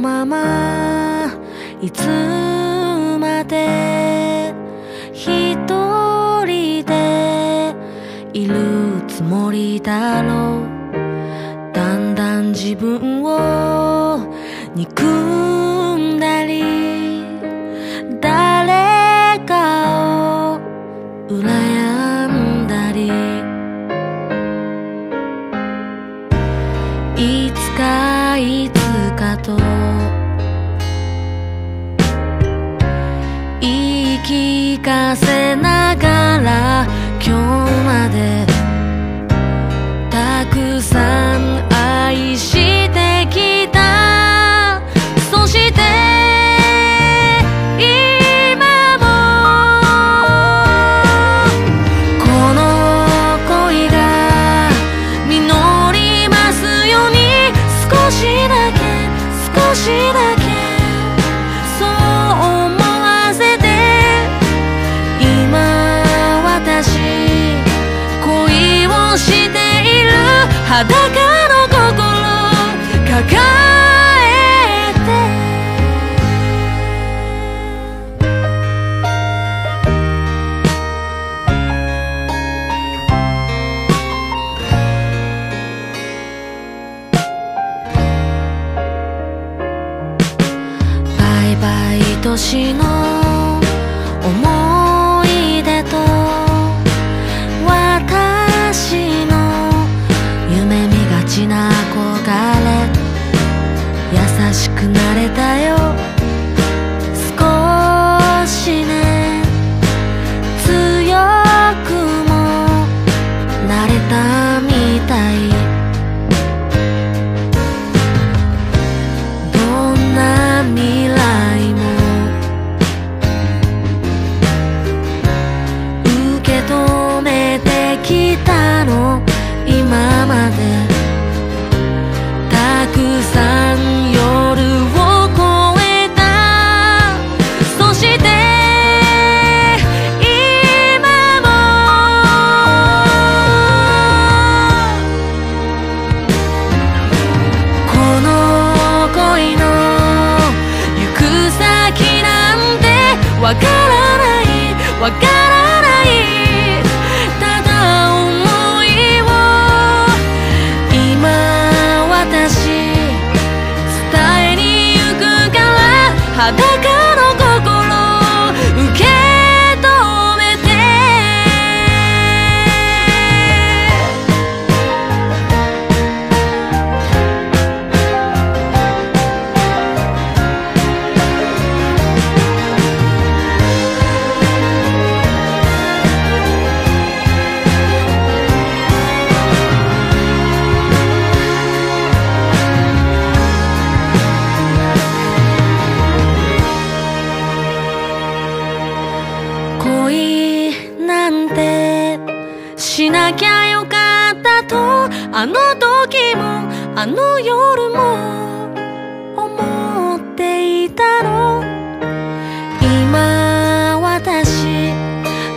ままいつまで一人でいるつもりだろう。だんだん自分を憎んだり誰かを羨んだり、いつかいつかと言い聞かせながら今日までたくさん愛してきた。そして今もこの恋が実りますように。少しだけ少しだけそう思わせて。今私恋をしている裸の心抱えて。バイバイ年の思い出と私の夢見がちな憧れ。優しくなれたよ少しね。強くもなれたみたい。どんな未来も受け止めてきたの今まで。たくさん夜を越えた。そして今もこの恋の行く先なんてわからないわからない。ただ思いを今私伝えに行くから、裸の心受け止めて。恋なんてしなきゃよかったとあの時もあの夜も思っていたの。今私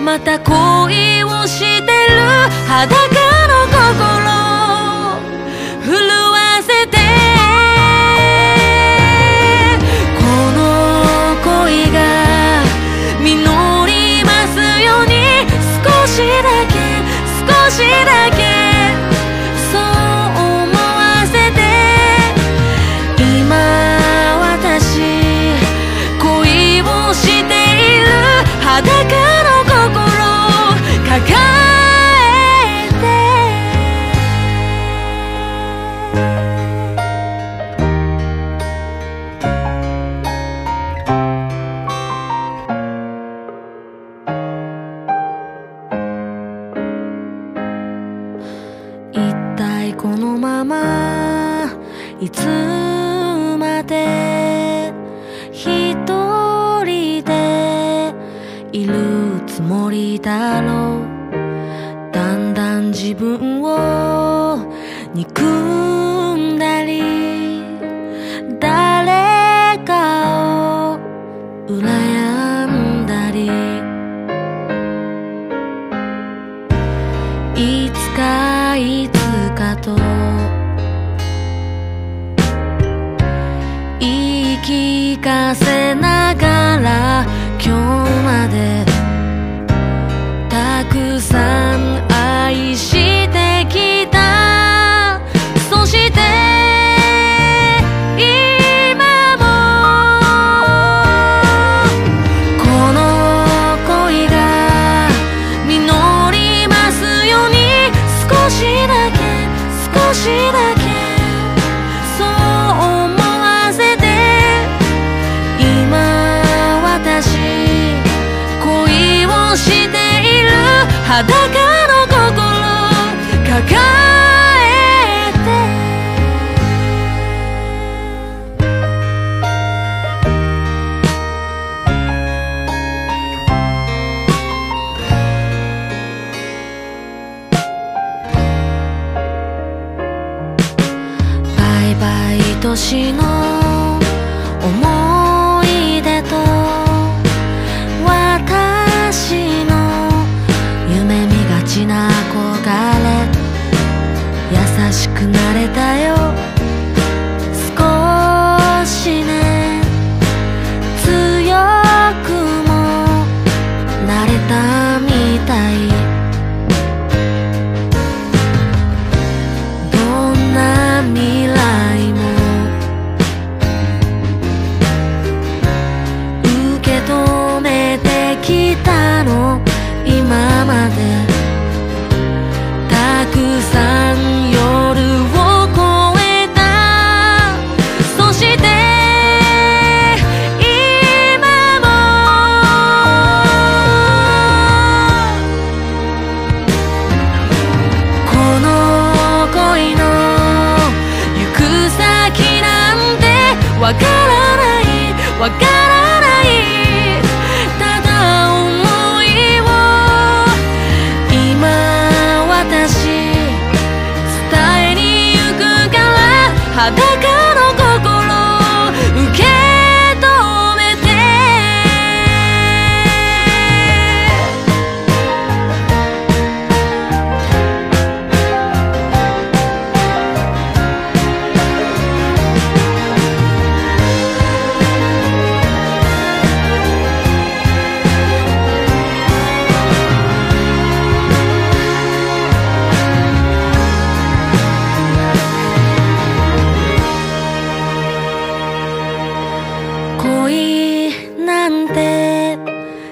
また恋をしてる。裸の心震わせて。この恋が実りますように。少しだけ少しだけそう思わせて。今私恋をしている。裸の心抱えて。一体このままいつまで一人でいるつもりだろう。だんだん自分を憎んだり誰かを羨んだり、いつかいつかと言い聞かせながら今日までたくさん愛してきた。そして今もこの恋が実りますように。少しだけ少しだけ裸の心抱えてバイバイ年の思い出と私の憧れ。優しくなれたよ少しね。強くもなれたみたい。どんな未来も受け止めてきたの今まで。たくさん夜を越えた。そして今もこの恋の行く先なんてわからないわからない。裸の心受け止めて。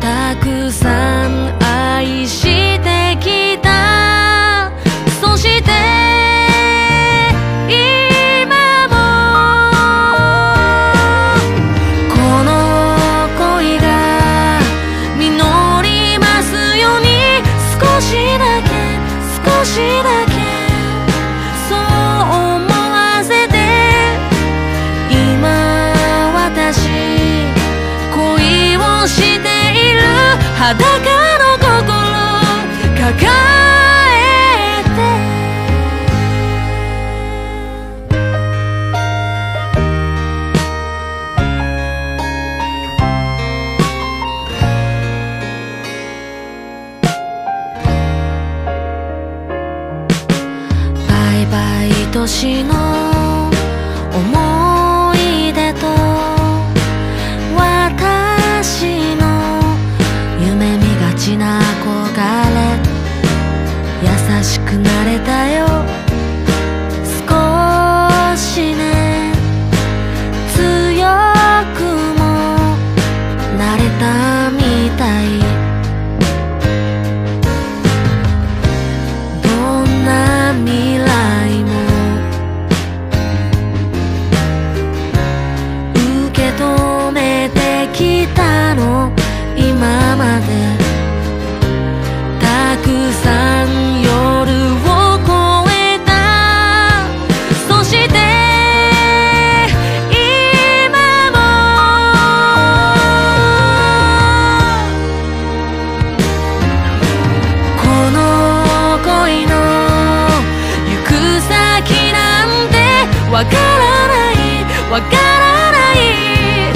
たくさん愛してきた。そして今もこの恋が実りますように。少しだけ少しだけそう思わせて。今私恋年の思い出と私の夢見がちな憧れ、優しくなれたよ少しね、強くもなれたみたい。どんな未来も受け止めてきたの今まで。たくさん夜をわからない、わからない、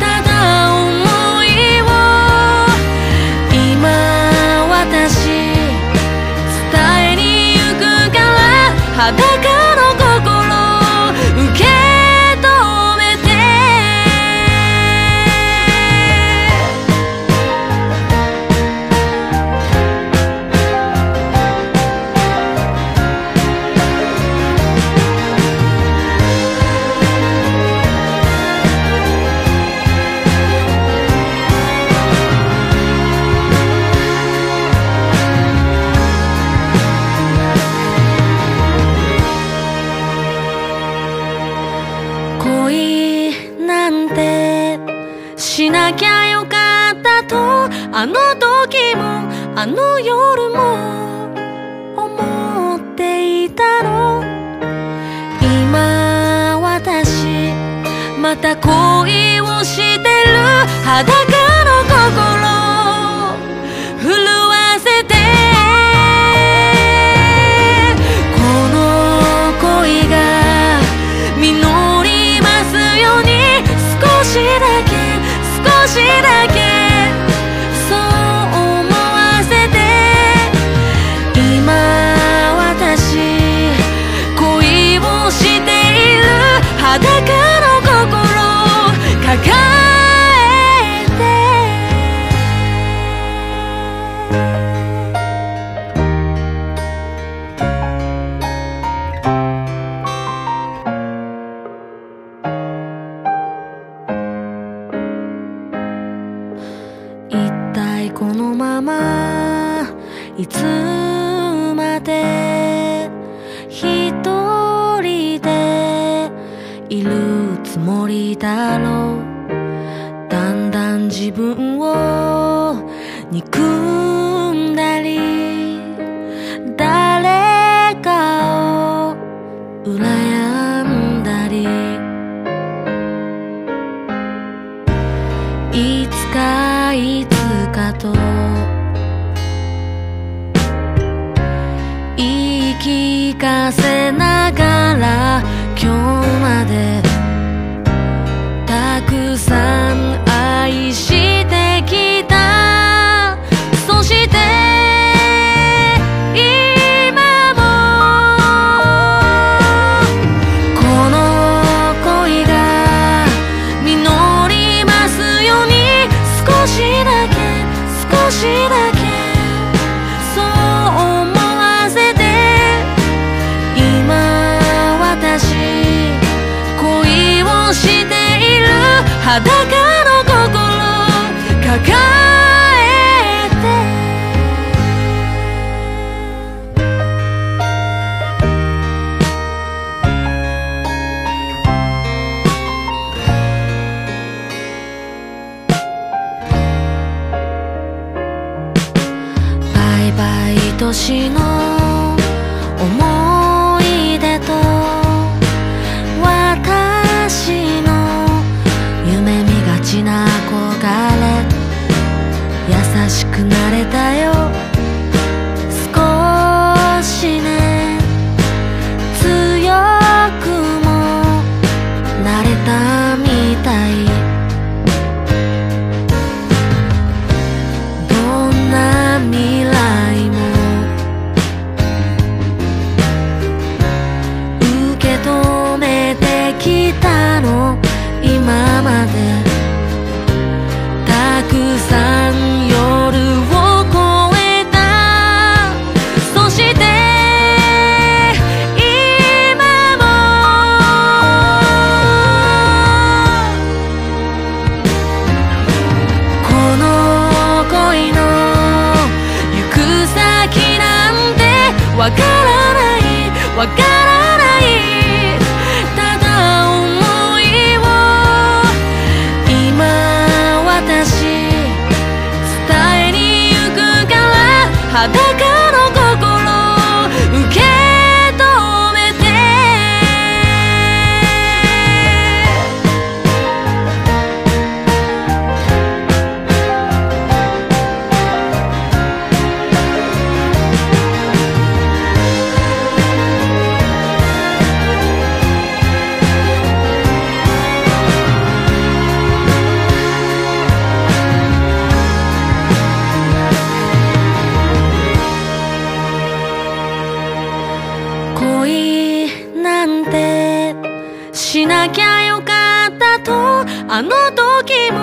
ただ思いを今私伝えに行くから、裸の心を受け止めて。しなきゃよかったと、あの時もあの夜も思っていたの。今私また恋をしてる、裸の心震わせて。この恋が実りますように、少しだけ少しだけそう思わせて。今私恋をしている、裸の心を抱えこのままいつまで一人でいるつもりだろう。だんだん自分を憎んだり、誰かを羨んだり、いつかいつか言い聞かせながら今日までたくさん愛してきた。そして今もこの恋が実りますように、少しだけ少しだけそう思わせて。今私恋をしている、裸の心抱えて。年の思い出と私の夢見がちな憧れ、なの今まで。たくさん夜を越えた。そして今もこの恋の行く先なんてわからないわからない。裸の心受け止めて、あの時も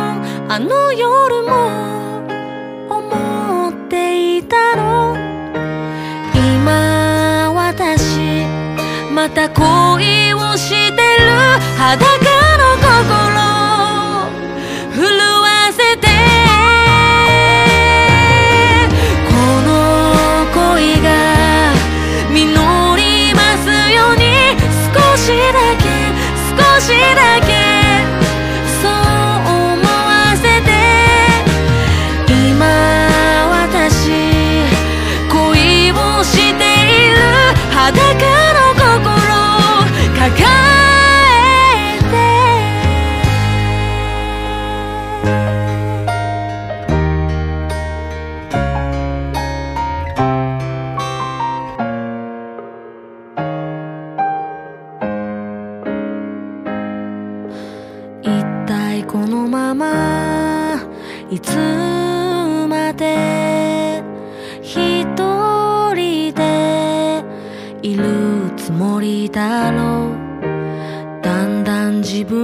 あの夜も思っていたの。今私また恋をしてる。裸の心震わせて、この恋が実りますように。少しだけ少しだけこ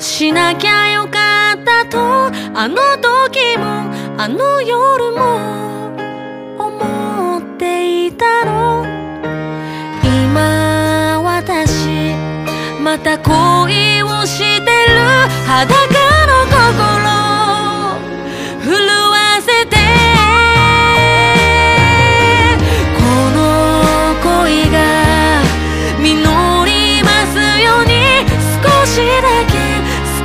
しなきゃよかったと、あの時もあの夜も思っていたの。今私また恋をしてる。裸の心震わせて、この恋が実りますように。少しだけ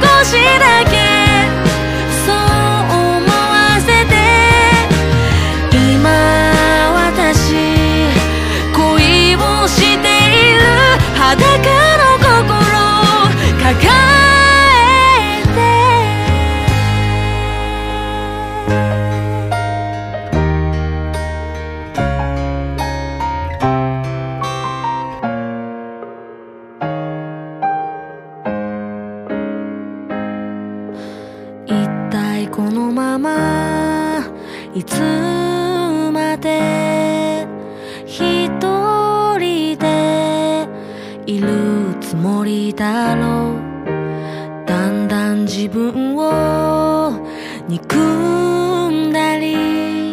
少しだけそう思わせて。今私恋をしている。裸の心を抱えて、「このままいつまで一人でいるつもりだろう」「だんだん自分を憎んだり」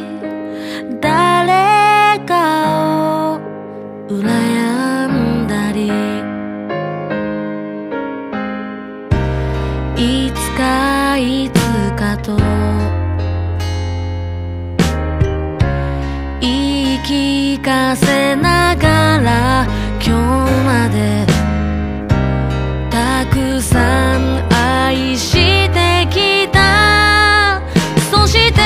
「誰かを羨んだり」「いつかいつか」「言い聞かせながら今日までたくさん愛してきた」「そして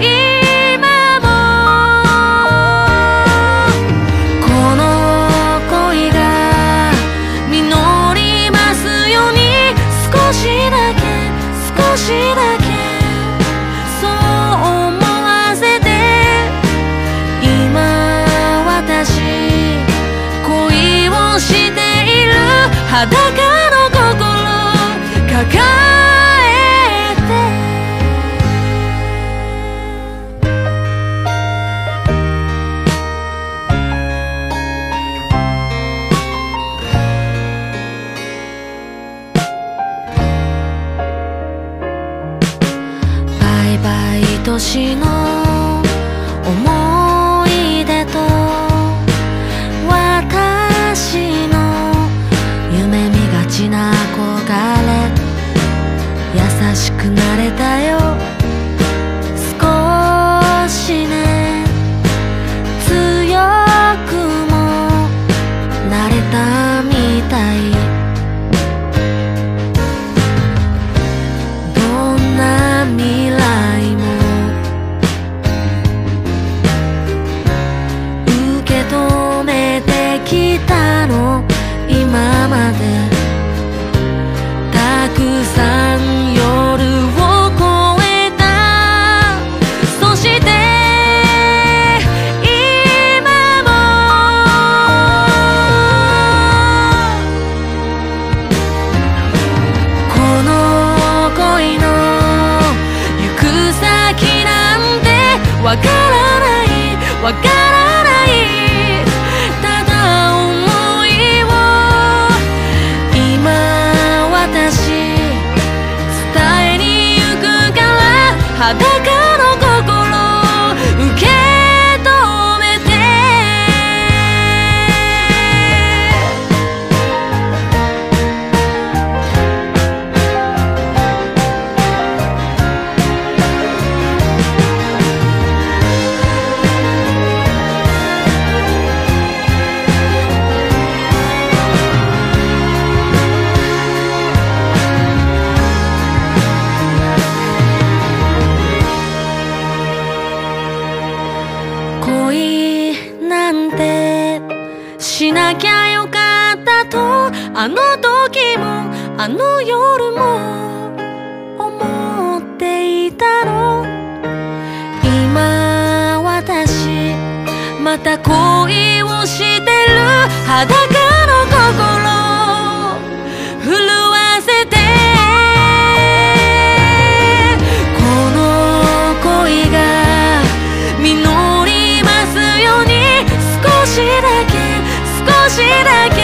今もこの恋が実りますように」「少しだけ」少しだけそう思わせて。今私恋をしている。裸の心抱えて。「年の思い出と私の夢見がちな憧れ」「優しくなれたよ少しね」「強くもなれたみたい」「どんな未来も」今までたくさん夜を越えた。そして今もこの恋の行く先なんてわからないわからない。裸の心を受け止めて、あの時もあの夜も思っていたの。今私また恋をしてる。裸の心震わせて、この恋が実りますように。少しだけ少しだけ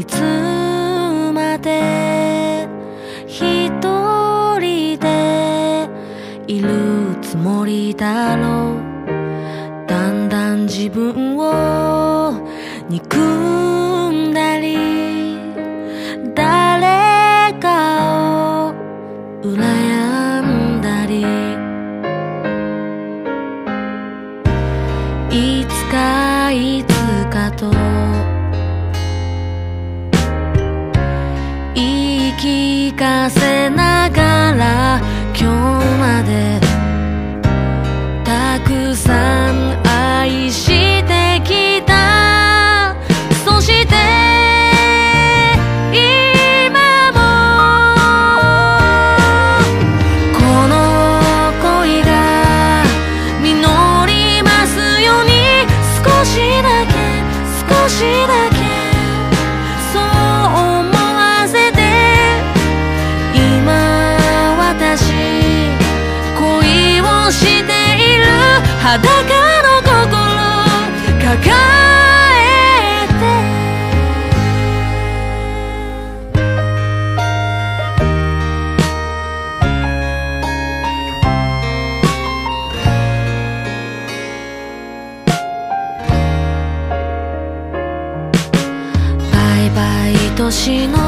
いつまで一人でいるつもりだろう。だんだん自分を憎んだり誰かを羨んだり、いつかいつかと聞かせながら今日までたくさん愛してきた。そして今もこの恋が実りますように。少しだけ少しだけ裸の心抱えて、バイバイ年の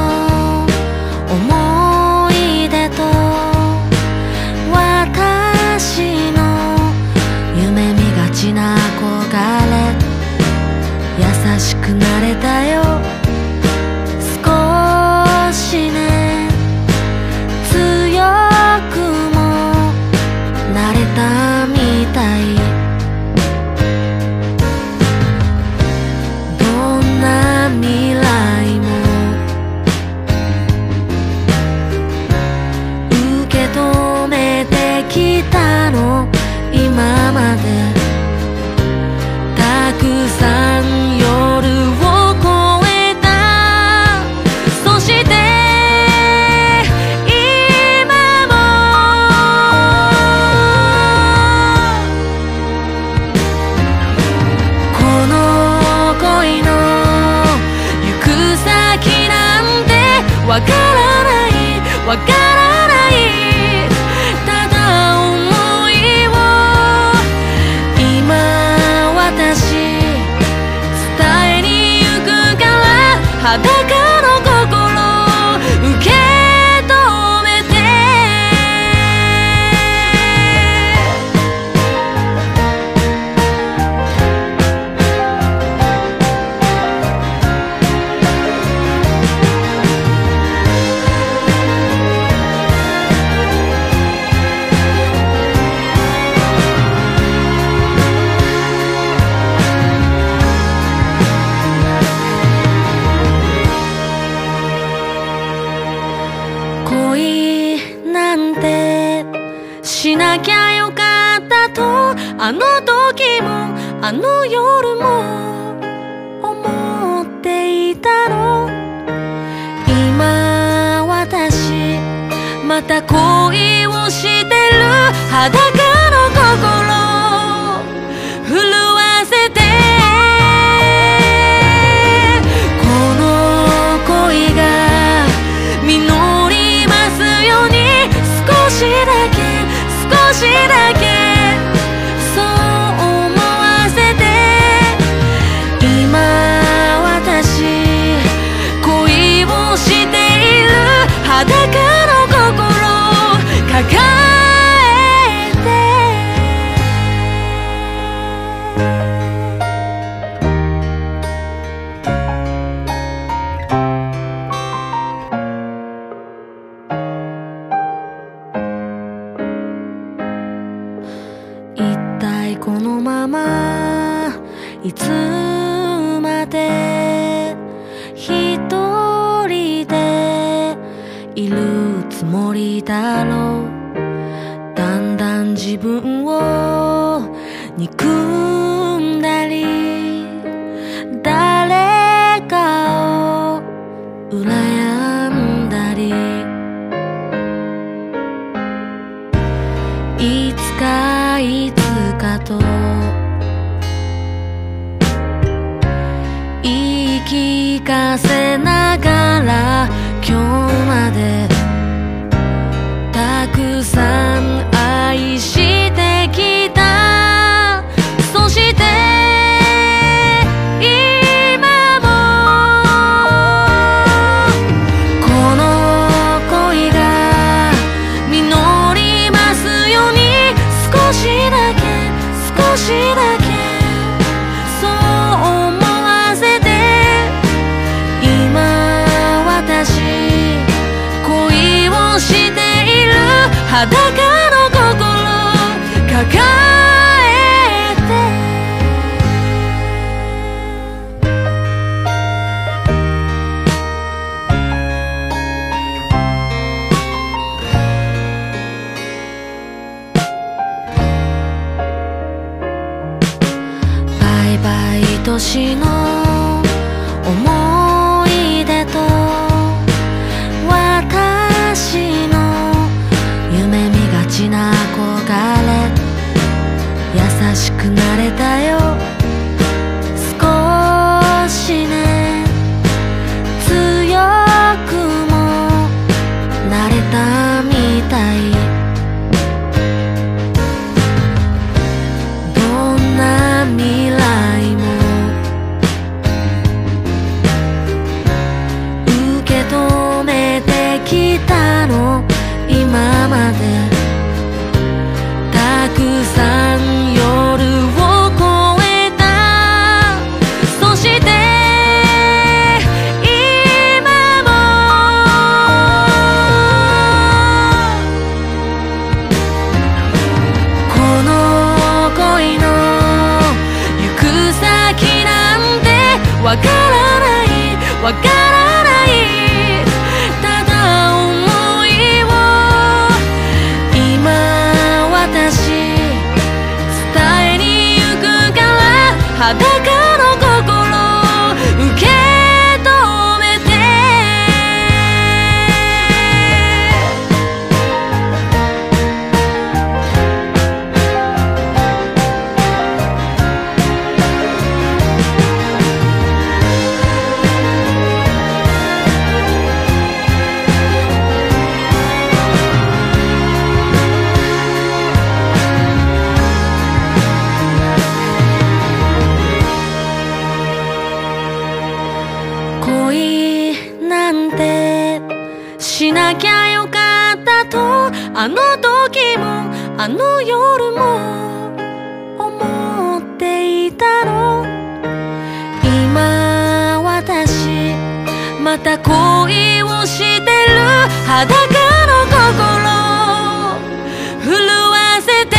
思い出と私の憧れ。優しくなれたよ少しね。強くもなれたみたい。どんな未来も受け止めてきたの今まで。たくさん夜を越えた。そして今もこの恋の行く先なんてわからないわからない。裸の心受け止めて、しなきゃよかったとあの時もあの夜も思っていたの。今私また恋をしてる。裸の心震わせて、この恋が実りますように。少しだけ少しだけそう思わせて今いるつもりだろう。だんだん自分を憎んだり、誰かを羨んだり、いつかいつかと言い聞かせながら今日までたくさん愛してきた。そして今もこの恋が実りますように。少しだけ少しだけそう思わせて。今私恋をしている。裸抱えてバイバイ年の思い出と私の夢見がちな憧れ。優しくなれたよ少しね。強くもなれたみたい。どんな未来も受け止めてきたの今まで。たくさんわからないわからない、ただ思いを今私伝えに行くから。裸の心受け止めて。しなきゃよかったとあの時もあの夜も思っていたの。今私また恋をしてる。裸の心震わせて。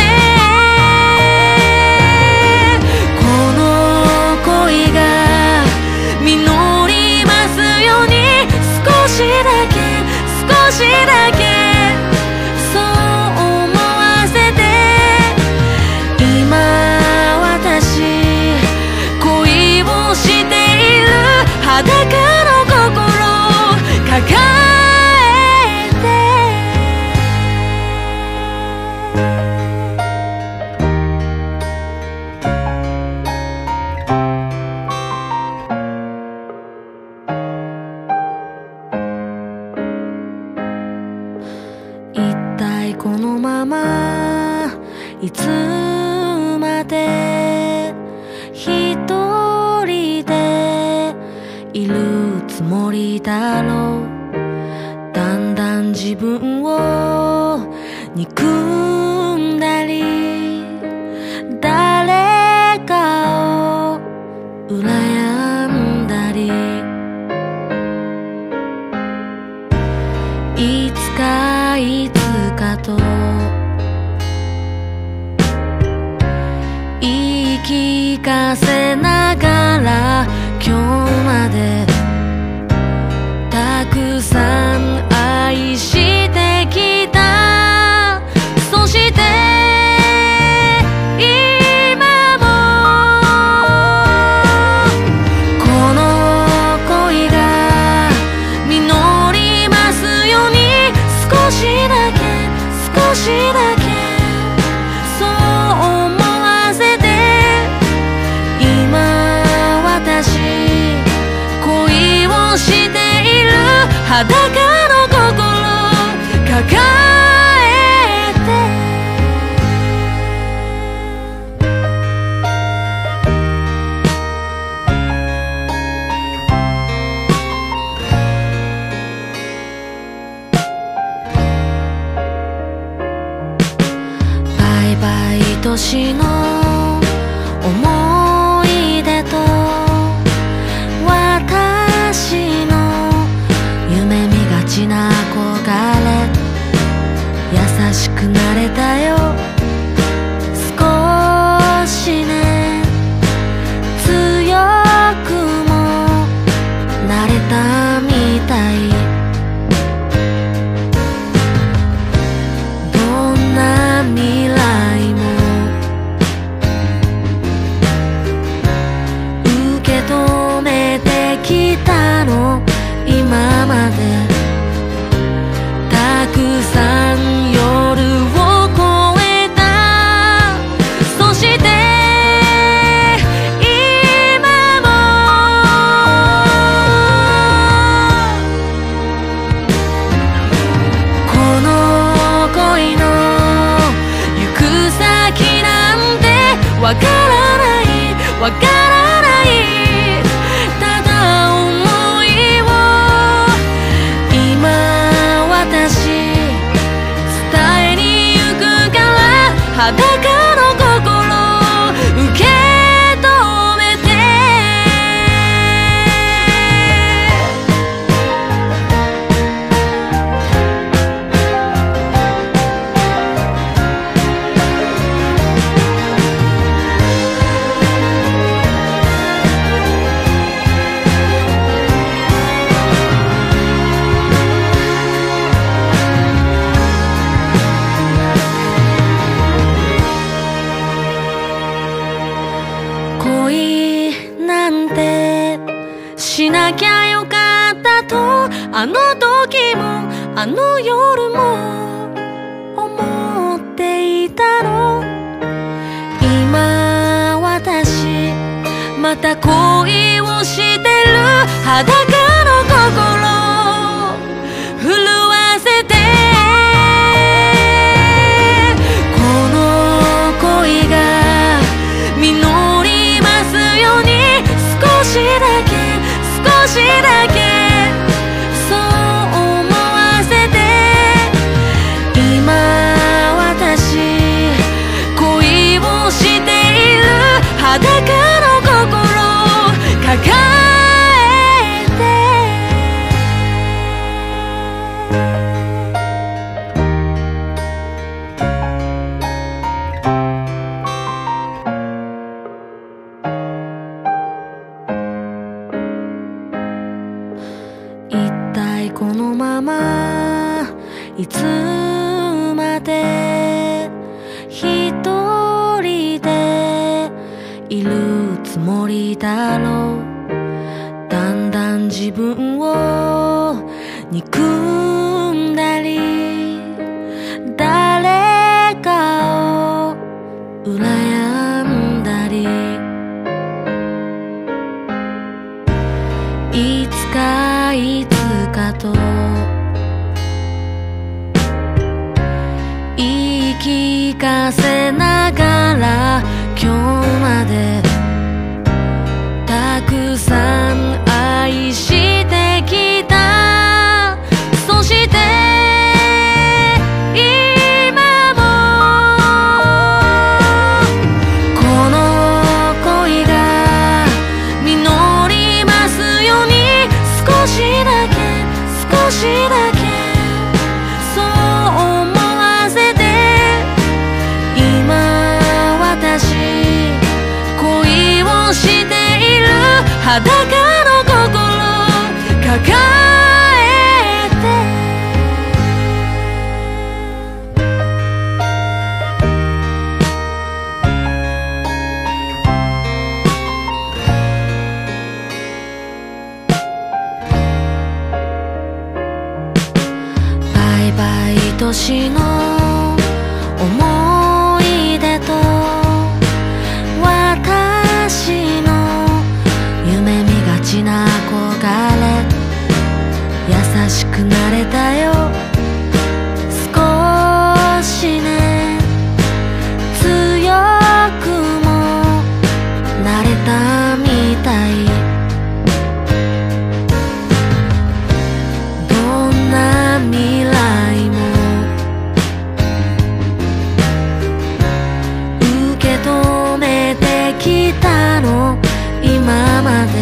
この恋が実りますように。少しだけ少しだけそう思わせて。今私恋をしている。裸の心抱えて。このままいつまで一人でいるつもりだろう。だんだん自分を憎んだり、誰かを羨んだり、いつかいつか言い聞かせながら今日までたくさん愛してきた。少しだけそう思わせて、今私恋をしている。裸の心抱えて、バイバイ年の思い出と私の夢見がちな憧れ、優しくなれたよ少しね、強くもなれたみたい。どんな未来も受け止めてきたの今まで、たくさん夜を越えた。そして今もこの恋の行く先なんてわからない裸の心受け止めて、しなきゃよかったとあの時もあの夜も思っていたの。今私また恋をしてる。裸の心震わせて、この恋が実りますように。少しだけそう思わせて、今私恋をしている。裸の心抱えて、このままいつまで一人でいるつもりだろう。だんだん自分を憎んだり誰かを羨んだり、いつかと言い聞かせながら今日までたくさん愛してきた。そして今もこの恋が実りますように。少しだけそう思わせて、今私年の思い出と私の夢見がちな憧れ、優しくなれたよ少しね、強くもなれたみたい。どんな未来も止めてきたの今まで、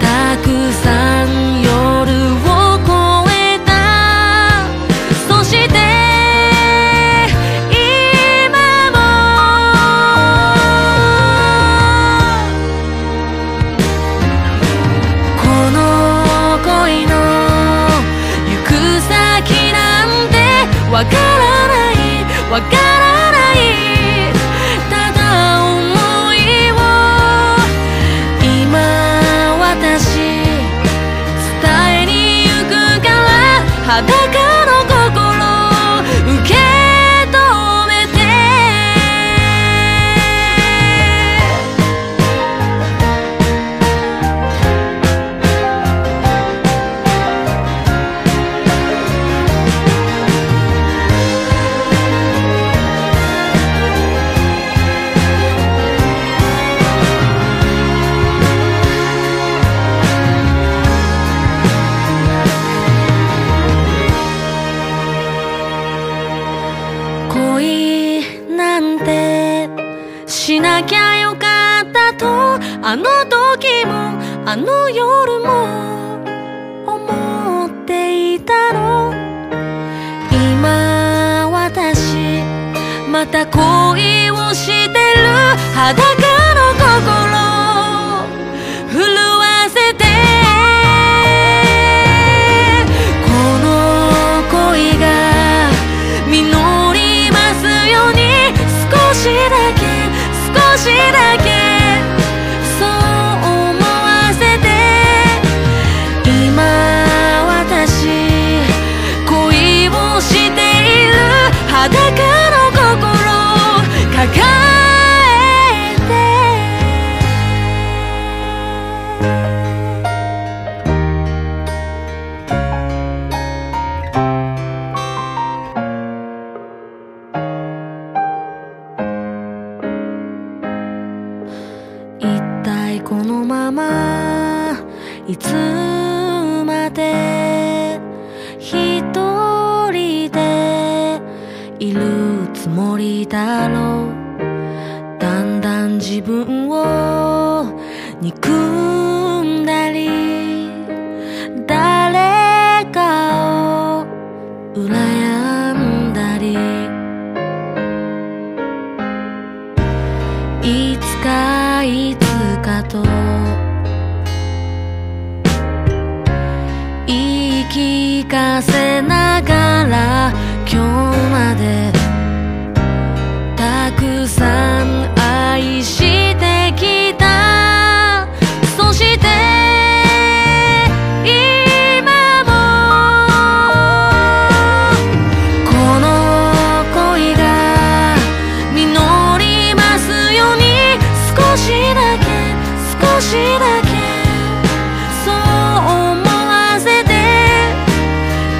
たくさん夜を越えた。そして今もこの恋の行く先なんてわからない、わからない、裸の心受け止めて。しなきゃよかったとあの時もあの夜も思っていたの。今私また恋をしてる。裸の心震わせて。この恋が実りますように。少しだけ少しだけそう思わせて。今私恋をしている。裸の心抱えて。このままいつまで一人でいるつもりだろう。だんだん自分を憎んだり誰かを羨んだり、いつかいつか言い聞かせながら今日までたくさん愛してきた。そして今もこの恋が実りますように。少しだけ少しだけそう思わせて。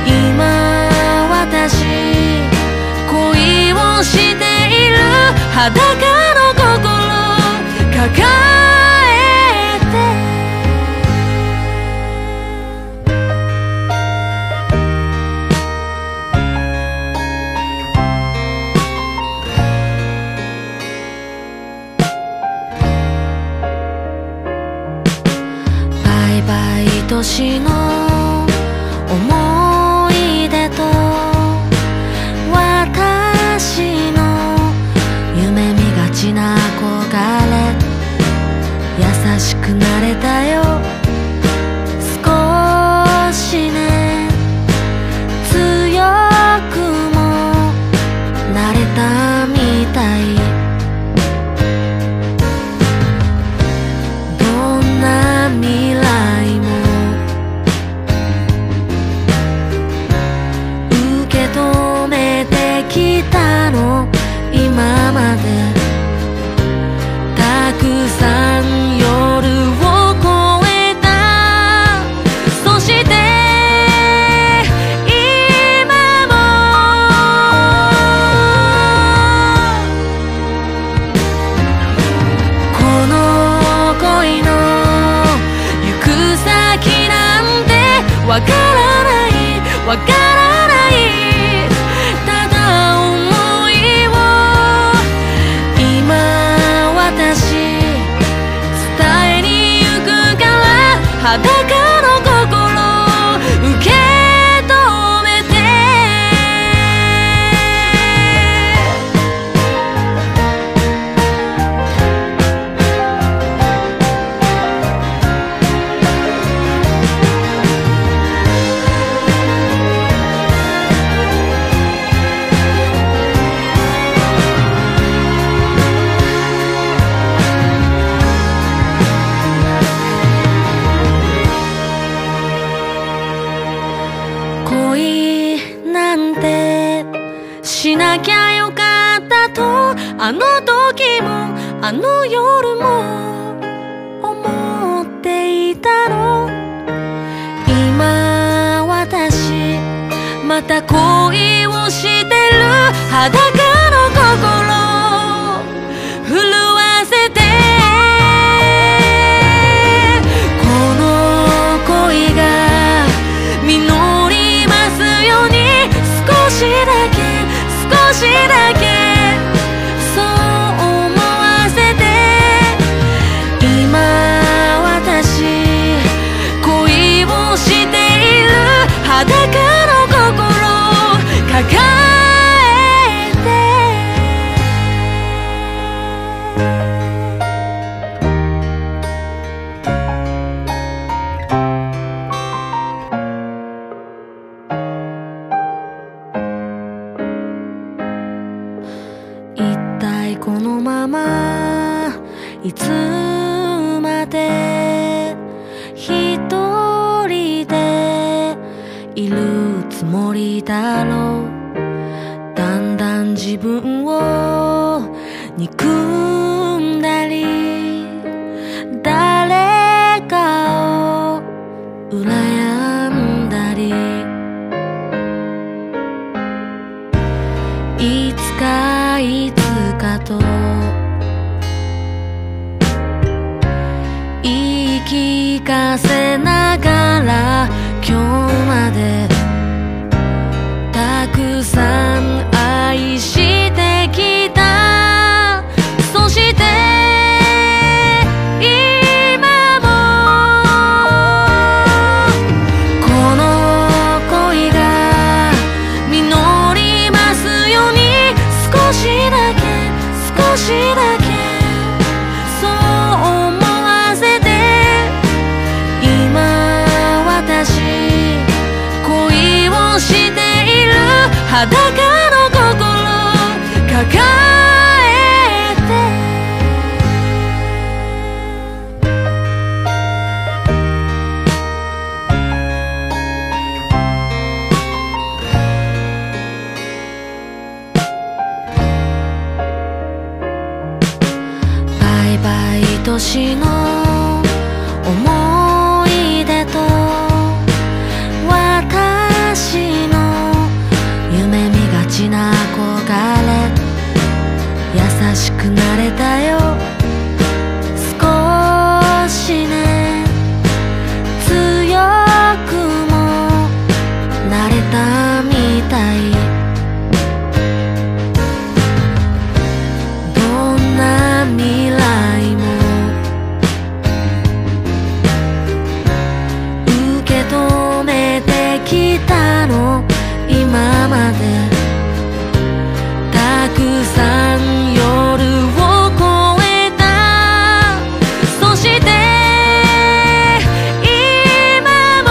今私恋たの今までたくさん夜を越えた。そして今もこの恋の行く先なんてわからないわからない。裸の心受け止めて、しなきゃよかったとあの時もあの夜も思っていたの。今私また恋をしてる。裸の心震わせて、この恋が実りますように。少しだけ少しだけそう思わせて。今私恋をしている。裸の心抱えて、このままいつまで一人でいるつもりだろう。だんだん自分を憎んだり誰かを羨んだり、いつかいつか言い聞かせながら今日までたくさん愛してきた。そして今もこの恋が実りますように。少しだけ少しだけそう思わせて。今私恋をしている。裸の心抱えて、年の思い出と私の夢見がちな憧れ。優しくなれたよ少しね。強くもなれたみたい。どんな未来も今までたくさん夜を越えた。そして今も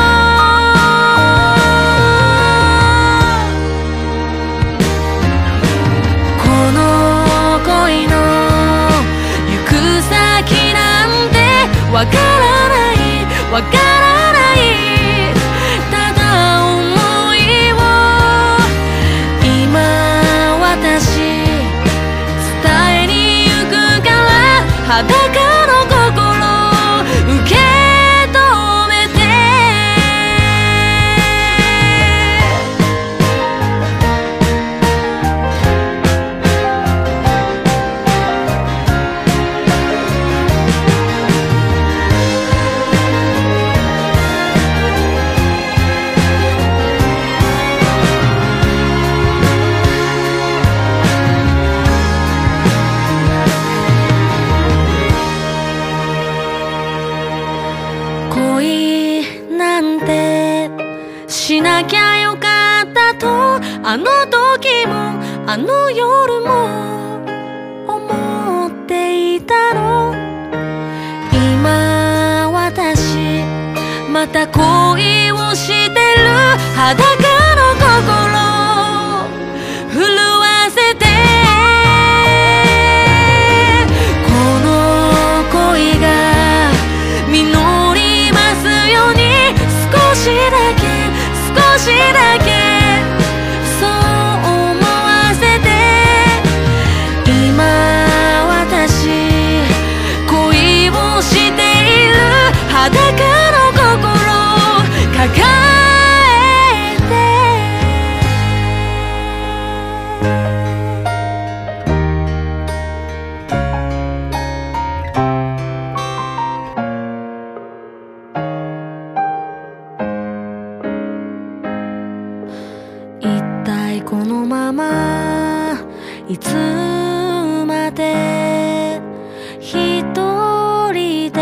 この恋の行く先なんてわからないわからない。しなきゃよかったと、あの時もあの夜も思っていたの。今私また恋をしてる。裸の心震わせて、この恋が実りますように。少しだけ少しだけそう思わせて。今私恋をしている。裸の心を抱えて。このままいつまで一人で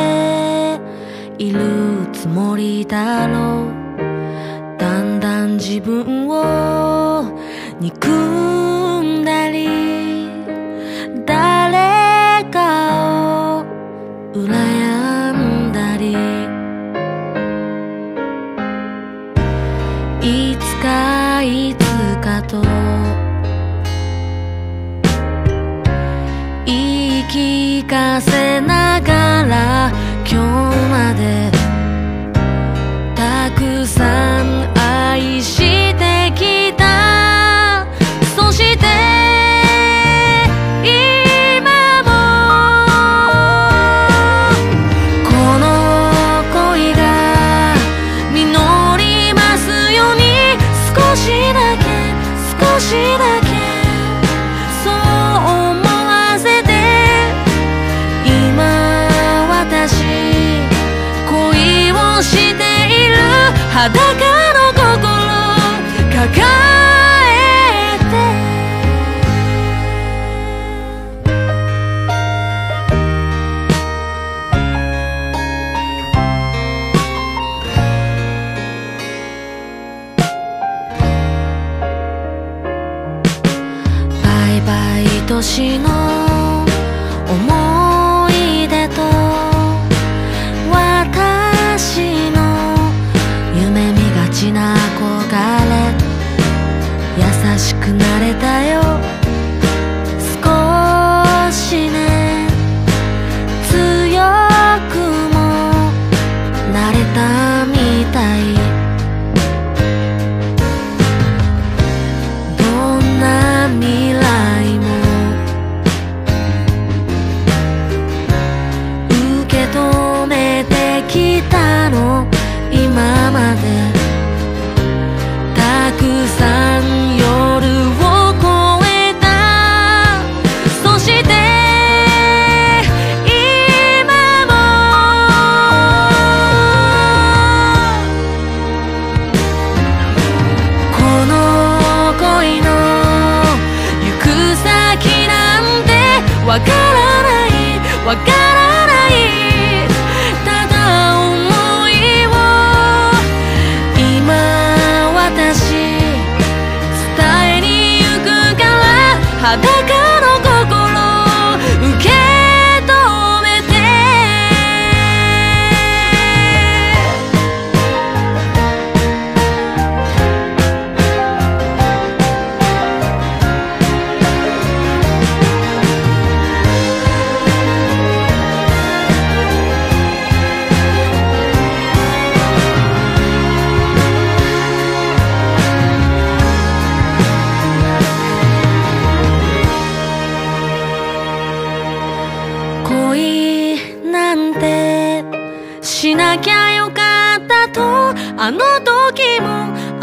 いるつもりだろう。だんだん自分を憎んだり誰かを羨んだり、いつかいつか言い聞かせながら今日までたくさん愛してきた。そして今もこの恋が実りますように。少しだけ少しだけそう思わせて。今私恋をしている。裸の心抱えて。年の思い出と私の夢見がちな憧れ、優しくなれたよ少しね。強くもなれたみたい。どんな未来も今までたくさん夜を越えた。そして今もこの恋の行く先なんてわからないわからない。裸の心を受け止めて、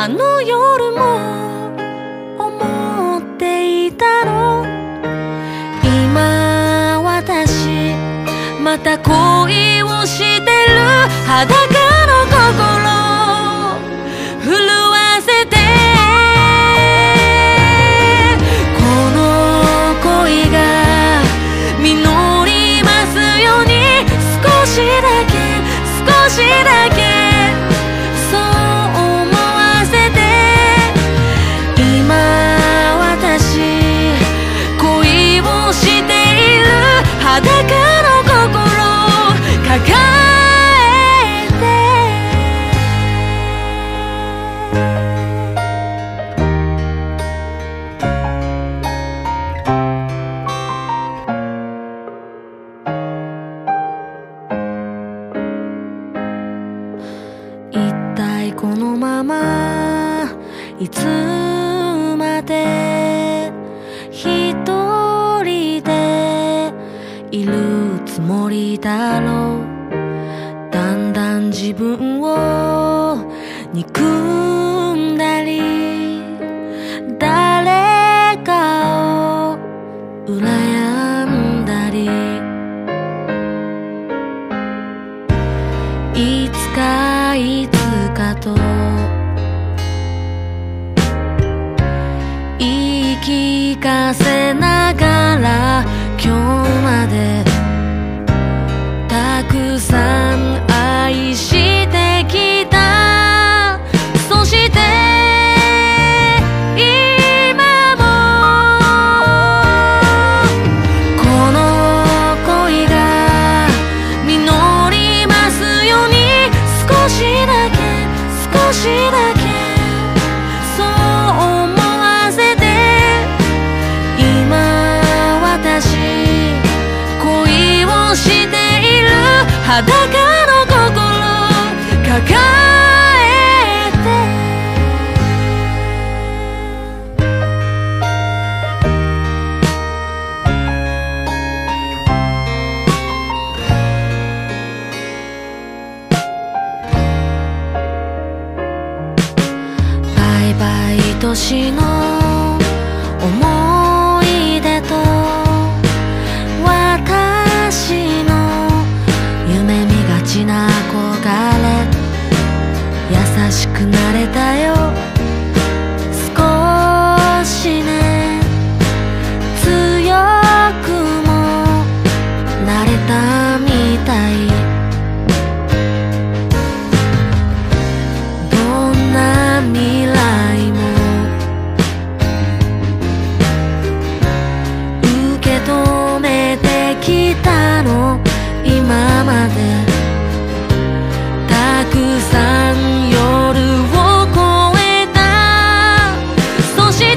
あの夜も思っていたの。今私また恋をしてる。裸の心震わせて、この恋が実りますように。少しだけ少しだけそう思わせて。今私恋をしている。裸の心抱えて、一体このままいつまで一人でいるつもりだろう。だんだん自分を憎んだり誰かを羨んだり、いつかいつかと言い聞かせながら今日までたくさん愛してきた。そして今もこの恋が実りますように。少しだけ少しだけそう思わせて。今私恋をしている。裸の心抱えて、バイバイ年の思い出と私の夢見がちな憧れ。優しくなれたよ少しね。強くもなれたみたい。どんな未来も受け止めてきたの。今までたくさん夜を越えた。そして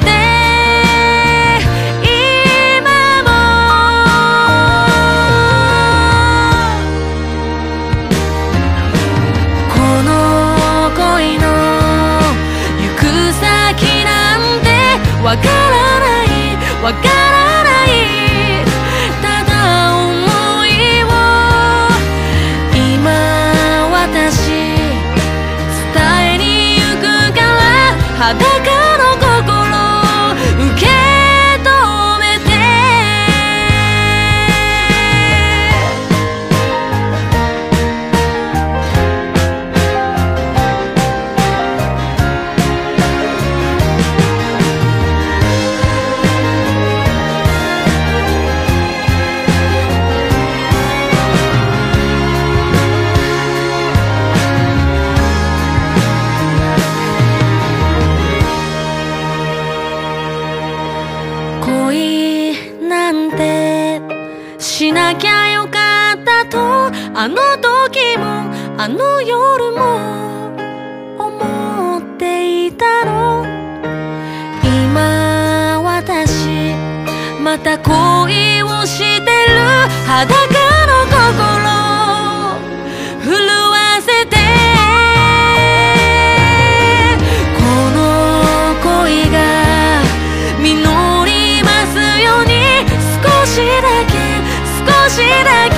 今もこの恋の行く先なんてわからないわからない。ただ思いを今私伝えに行くから。裸の心受け止めて、恋なんてしなきゃよかったとあの時もあの夜も思っていたの。今私また恋をしてる。裸の心震わせて、この恋が実りますように。少しだけ少しだけ